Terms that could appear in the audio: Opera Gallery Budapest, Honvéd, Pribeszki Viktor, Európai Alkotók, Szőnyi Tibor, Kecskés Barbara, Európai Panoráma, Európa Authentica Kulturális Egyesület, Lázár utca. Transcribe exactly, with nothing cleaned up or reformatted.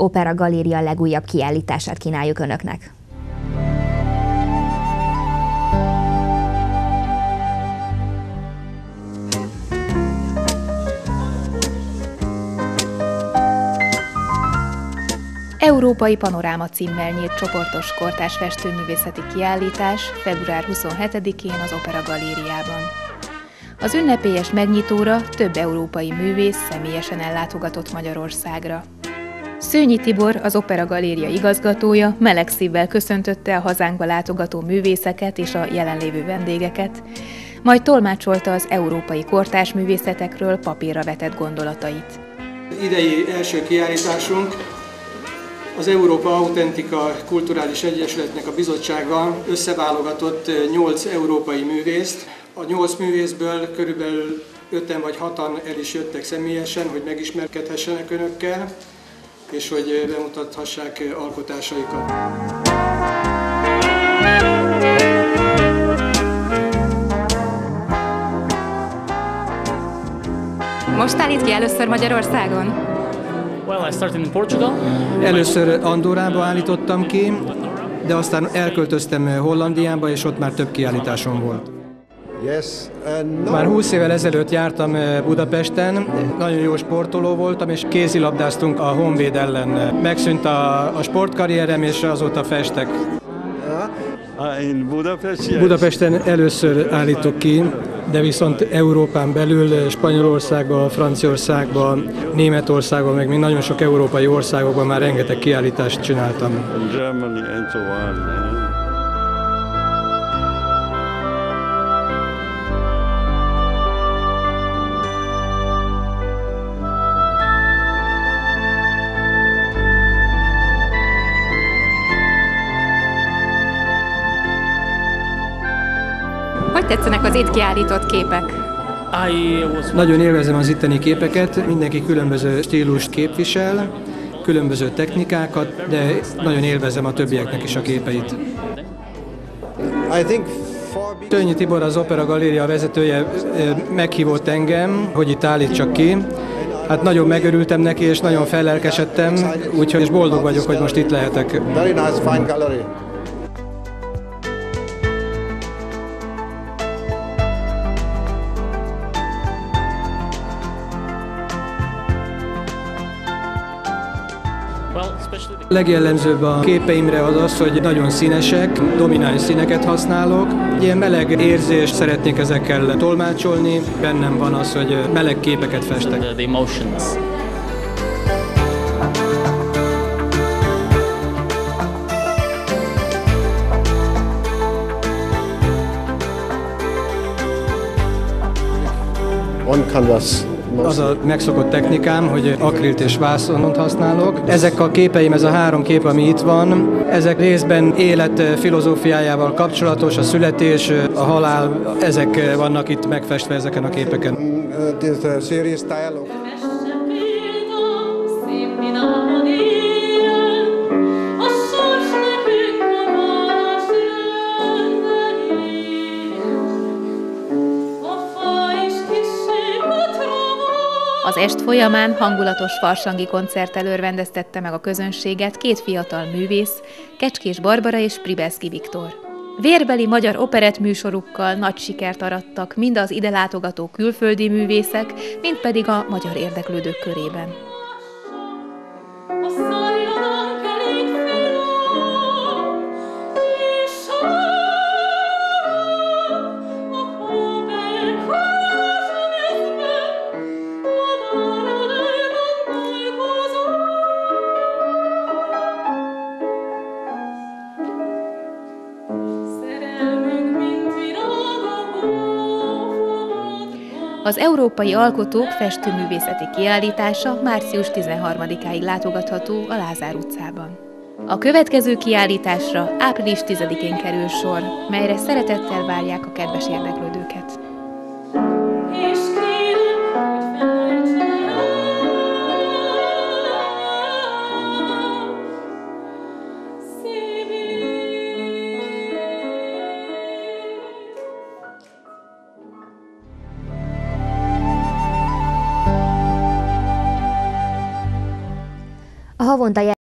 Opera Galéria legújabb kiállítását kínáljuk Önöknek. Európai Panoráma címmel nyílt csoportos kortárs festőművészeti kiállítás február huszonhetedikén az Opera Galériában. Az ünnepélyes megnyitóra több európai művész személyesen ellátogatott Magyarországra. Szőnyi Tibor, az Opera Galéria igazgatója meleg szívvel köszöntötte a hazánkba látogató művészeket és a jelenlévő vendégeket, majd tolmácsolta az európai kortárs művészetekről papírra vetett gondolatait. Idei első kiállításunk az Európa Authentica Kulturális Egyesületnek a bizottsága összeválogatott nyolc európai művészt. A nyolc művészből körülbelül öten vagy hatan el is jöttek személyesen, hogy megismerkedhessenek Önökkel, és hogy bemutathassák alkotásaikat. Most állít ki először Magyarországon? Először Andorrába állítottam ki, de aztán elköltöztem Hollandiába, és ott már több kiállításom volt. Már húsz évvel ezelőtt jártam Budapesten, nagyon jó sportoló voltam, és kézilabdáztunk a Honvéd ellen. Megszűnt a, a sportkarrierem, és azóta festek. Budapesten először állítok ki, de viszont Európán belül, Spanyolországban, Franciaországban, Németországban, meg még nagyon sok európai országokban már rengeteg kiállítást csináltam. Hogy tetszenek az itt kiállított képek? Nagyon élvezem az itteni képeket, mindenki különböző stílust képvisel, különböző technikákat, de nagyon élvezem a többieknek is a képeit. Szőnyi Tibor, az Opera Galéria vezetője meghívott engem, hogy itt állítsak ki. Hát nagyon megörültem neki, és nagyon fellelkesedtem, úgyhogy boldog vagyok, hogy most itt lehetek. Legjellemzőbb a képeimre az az, hogy nagyon színesek, domináns színeket használok. Ilyen meleg érzést szeretnék ezekkel tolmácsolni, bennem van az, hogy meleg képeket festek. On canvas. Az a megszokott technikám, hogy akrilt és vászonot használok. Ezek a képeim, ez a három kép, ami itt van, ezek részben élet filozófiájával kapcsolatos, a születés, a halál, ezek vannak itt megfestve ezeken a képeken. Az est folyamán hangulatos farsangi koncerttel örvendeztette meg a közönséget két fiatal művész, Kecskés Barbara és Pribeszki Viktor. Vérbeli magyar operett műsorukkal nagy sikert arattak mind az ide látogató külföldi művészek, mind pedig a magyar érdeklődők körében. Az Európai Alkotók festőművészeti kiállítása március tizenharmadikáig látogatható a Lázár utcában. A következő kiállításra április tizedikén kerül sor, melyre szeretettel várják a kedves érdeklődőket. A Havonta